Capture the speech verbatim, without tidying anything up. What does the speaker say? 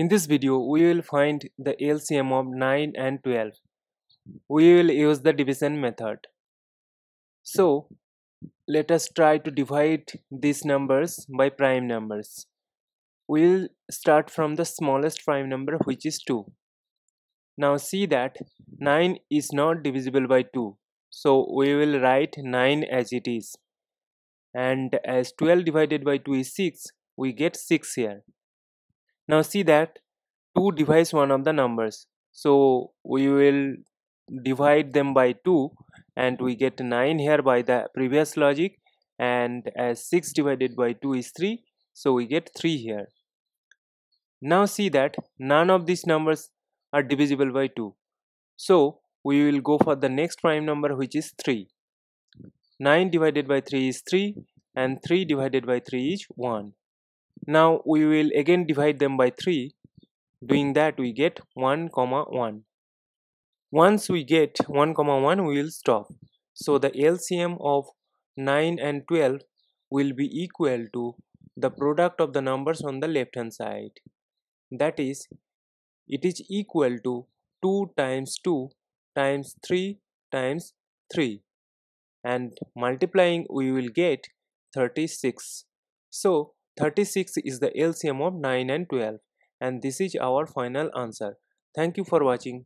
In this video, we will find the L C M of nine and twelve. We will use the division method. So, let us try to divide these numbers by prime numbers. We will start from the smallest prime number, which is two. Now see that nine is not divisible by two. So, we will write nine as it is. And as twelve divided by two is six, we get six here. Now see that two divides one of the numbers. So, we will divide them by two and we get nine here by the previous logic, and as six divided by two is three, so we get three here. Now see that none of these numbers are divisible by two. So, we will go for the next prime number, which is three. nine divided by three is three, and three divided by three is one. Now we will again divide them by three. Doing that, we get one comma one. Once we get one comma one, we will stop. So the L C M of nine and twelve will be equal to the product of the numbers on the left hand side. That is, it is equal to two times two times three times three. And multiplying, we will get thirty-six. So thirty-six is the L C M of nine and twelve, and this is our final answer. Thank you for watching.